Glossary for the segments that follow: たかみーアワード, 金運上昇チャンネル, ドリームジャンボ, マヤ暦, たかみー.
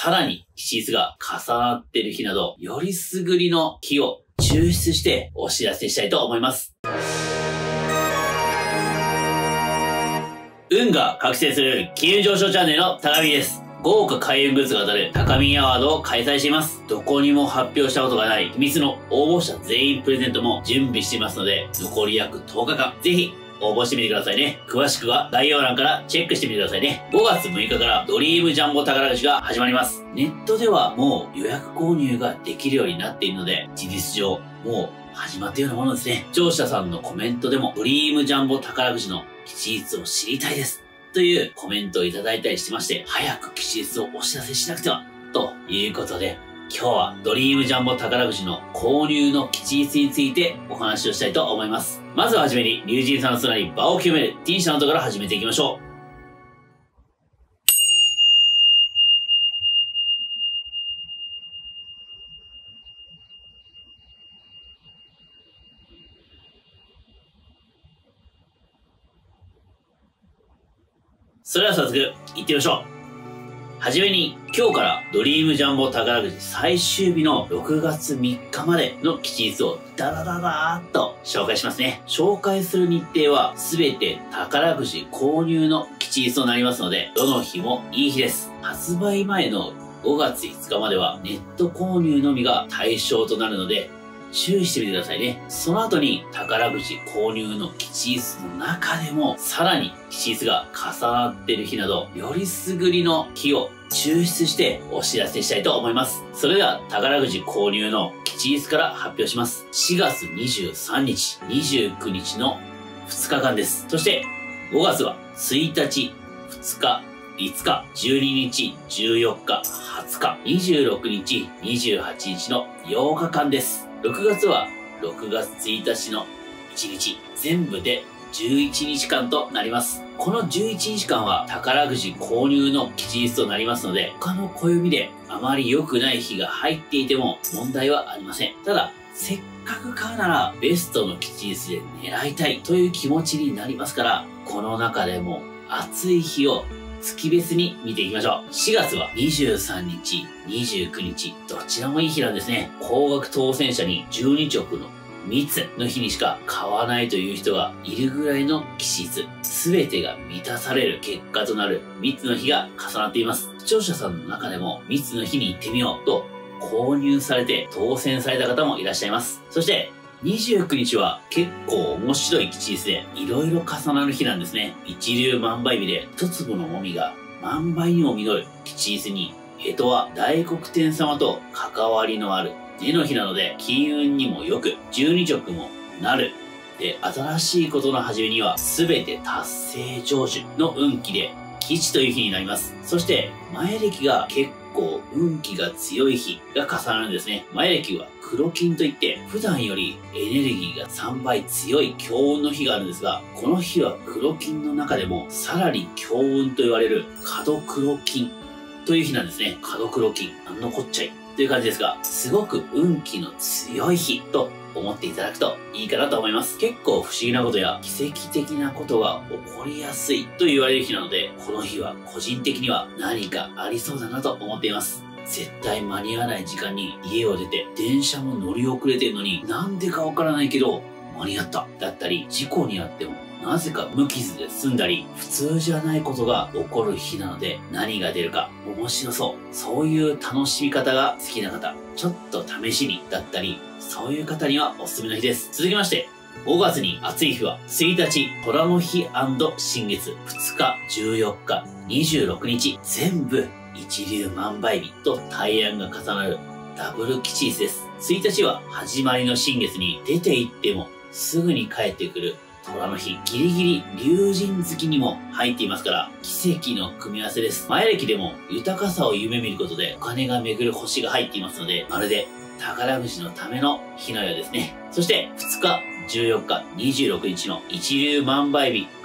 さらにシーツが重なっている日など、よりすぐりの日を抽出してお知らせしたいと思います。運が覚醒する金運上昇チャンネルの高見です。豪華開運グッズが当たる高見アワードを開催しています。どこにも発表したことがない秘密の応募者全員プレゼントも準備していますので、残り約10日間、ぜひ応募してみてくださいね。詳しくは概要欄からチェックしてみてくださいね。5月6日からドリームジャンボ宝くじが始まります。ネットではもう予約購入ができるようになっているので、事実上もう始まったようなものですね。視聴者さんのコメントでもドリームジャンボ宝くじの吉日を知りたいですというコメントをいただいたりしてまして、早く吉日をお知らせしなくてはということで、今日はドリームジャンボ宝くじの購入の吉日についてお話をしたいと思います。まずはじめに龍神さんの空に場を清める T 社のところから始めていきましょう。それでは早速行ってみましょう。はじめに今日からドリームジャンボ宝くじ最終日の6月3日までの吉日をダダダダーっと紹介しますね。紹介する日程は全て宝くじ購入の吉日となりますので、どの日もいい日です。発売前の5月5日まではネット購入のみが対象となるので、注意してみてくださいね。その後に宝くじ購入の吉日の中でも、さらに吉日が重なっている日など、よりすぐりの日を抽出してお知らせしたいと思います。それでは宝くじ購入の吉日から発表します。4月23日、29日の2日間です。そして5月は1日、2日、5日、12日、14日、20日、26日、28日の8日間です。6月は6月1日の1日、全部で11日間となります。この11日間は宝くじ購入の吉日となりますので、他の暦であまり良くない日が入っていても問題はありません。ただ、せっかく買うならベストの吉日で狙いたいという気持ちになりますから、この中でも暑い日を月別に見ていきましょう。4月は23日、29日、どちらもいい日なんですね。高額当選者に12直の密の日にしか買わないという人がいるぐらいの吉日。すべてが満たされる結果となる密の日が重なっています。視聴者さんの中でも密の日に行ってみようと購入されて当選された方もいらっしゃいます。そして、29日は結構面白い吉日で、いろいろ重なる日なんですね。一粒万倍日で、一粒のもみが万倍にも実る吉日に、干支は大黒天様と関わりのある根の日なので、金運にも良く、十二直もなる。で、新しいことの始めには、すべて達成成就の運気で、吉という日になります。そして、前歴が結構運気が強い日が重なるんですね。前歴は黒金といって、普段よりエネルギーが3倍強い強運の日があるんですが、この日は黒金の中でもさらに強運と言われる角黒金という日なんですね。角黒金、なんのこっちゃいという感じですが、すごく運気の強い日と思っていただくといいかなと思います。結構不思議なことや奇跡的なことが起こりやすいと言われる日なので、この日は個人的には何かありそうだなと思っています。絶対間に合わない時間に家を出て、電車も乗り遅れてるのになんでかわからないけど間に合っただったり、事故にあってもなぜか無傷で済んだり、普通じゃないことが起こる日なので、何が出るか面白そう、そういう楽しみ方が好きな方、ちょっと試しにだったり、そういう方にはおすすめの日です。続きまして、5月に暑い日は1日寅の日&新月、2日14日26日全部一粒万倍日と大安が重なるダブル吉日です。1日は始まりの新月に、出て行ってもすぐに帰ってくる虎の日、ギリギリ龍神月にも入っていますから奇跡の組み合わせです。前歴でも豊かさを夢見ることでお金が巡る星が入っていますので、まるで宝くじのための日のようですね。そして2日14日26日の一粒万倍日&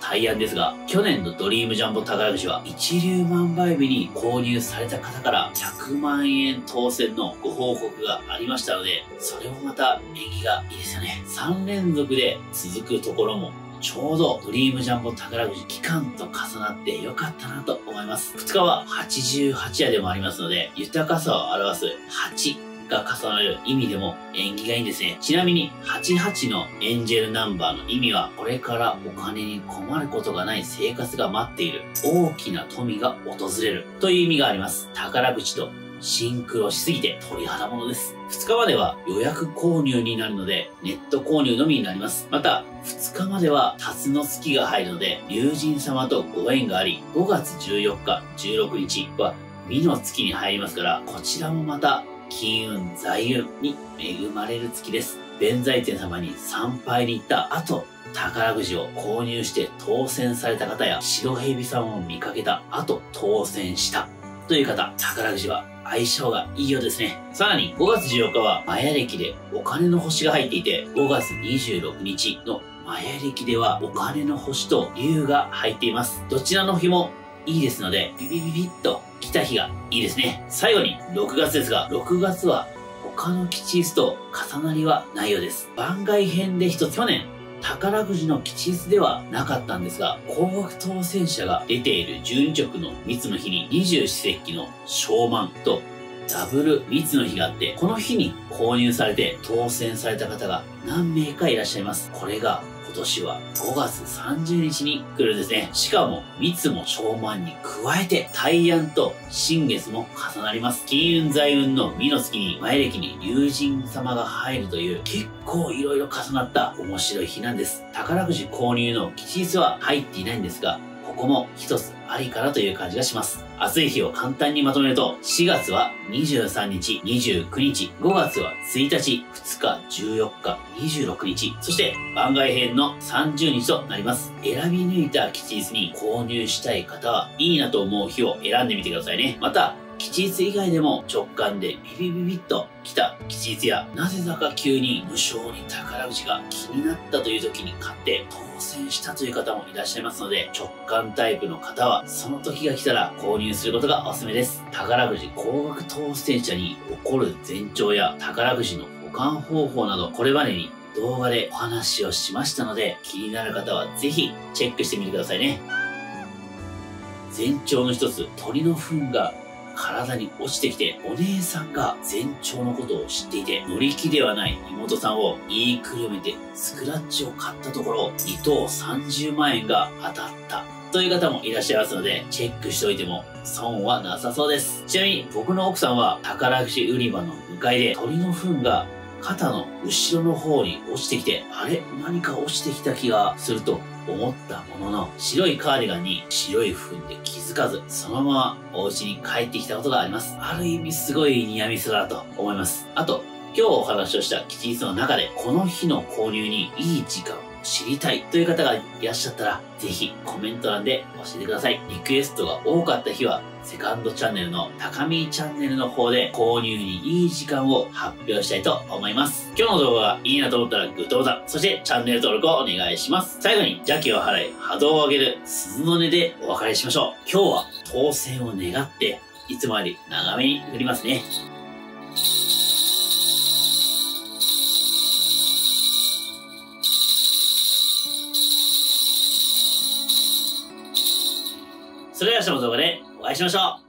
大安ですが、去年のドリームジャンボ宝くじは一粒万倍日に購入された方から100万円当選のご報告がありましたので、それもまた縁起がいいですよね。3連続で続くところもちょうどドリームジャンボ宝くじ期間と重なってよかったなと思います。2日は88夜でもありますので、豊かさを表す8。が重なる意味でも縁起がいいんですね。ちなみに88のエンジェルナンバーの意味は、これからお金に困ることがない生活が待っている、大きな富が訪れるという意味があります。宝くじとシンクロしすぎて鳥肌ものです。2日までは予約購入になるので、ネット購入のみになります。また2日までは辰の月が入るので、友人様とご縁があり、5月14日16日は美の月に入りますから、こちらもまた金運、財運に恵まれる月です。弁財天様に参拝に行った後、宝くじを購入して当選された方や、白蛇様を見かけた後、当選したという方、宝くじは相性がいいようですね。さらに5月14日はマヤ暦でお金の星が入っていて、5月26日のマヤ暦ではお金の星と龍が入っています。どちらの日もいいですので、ビビビビッと来た日がいいですね。最後に6月ですが、6月は他の吉日と重なりはないようです。番外編で一つ、去年宝くじの吉日ではなかったんですが、高額当選者が出ている12直の密の日に二十四節気の小満とダブル密の日があって、この日に購入されて当選された方が何名かいらっしゃいます。これが今年は5月30日に来るんですね。しかも密も小満に加えて大安と新月も重なります。金運財運の美の月に前歴に友人様が入るという、結構いろいろ重なった面白い日なんです。宝くじ購入の吉日は入っていないんですが、ここも一つありかなという感じがします。暑い日を簡単にまとめると、4月は23日、29日、5月は1日、2日、14日、26日、そして番外編の30日となります。選び抜いた吉日に購入したい方は、いいなと思う日を選んでみてくださいね。また、吉日以外でも直感でビビビビッと来た吉日や、なぜだか急に無性に宝くじが気になったという時に買って当選したという方もいらっしゃいますので、直感タイプの方はその時が来たら購入することがおすすめです。宝くじ高額当選者に起こる前兆や宝くじの保管方法など、これまでに動画でお話をしましたので、気になる方はぜひチェックしてみてくださいね。前兆の一つ、鳥の糞が体に落ちてきて、お姉さんが前兆のことを知っていて、乗り気ではない妹さんを言いくるめてスクラッチを買ったところ、2等30万円が当たったという方もいらっしゃいますので、チェックしておいても損はなさそうです。ちなみに僕の奥さんは宝くじ売り場の向かいで、鳥の糞が肩の後ろの方に落ちてきて、あれ何か落ちてきた気がすると思ったものの、白いカーディガンに白い糞で気づかず、そのままお家に帰ってきたことがあります。ある意味すごいニアミスだと思います。あと今日お話をした吉日の中で、この日の購入にいい時間を知りたいという方がいらっしゃったら、ぜひコメント欄で教えてください。リクエストが多かった日は、セカンドチャンネルの高見チャンネルの方で購入にいい時間を発表したいと思います。今日の動画がいいなと思ったらグッドボタン、そしてチャンネル登録をお願いします。最後に邪気を払い波動を上げる鈴の音でお別れしましょう。今日は当選を願って、いつもより長めに振りますね。それでは明日の動画でお会いしましょう。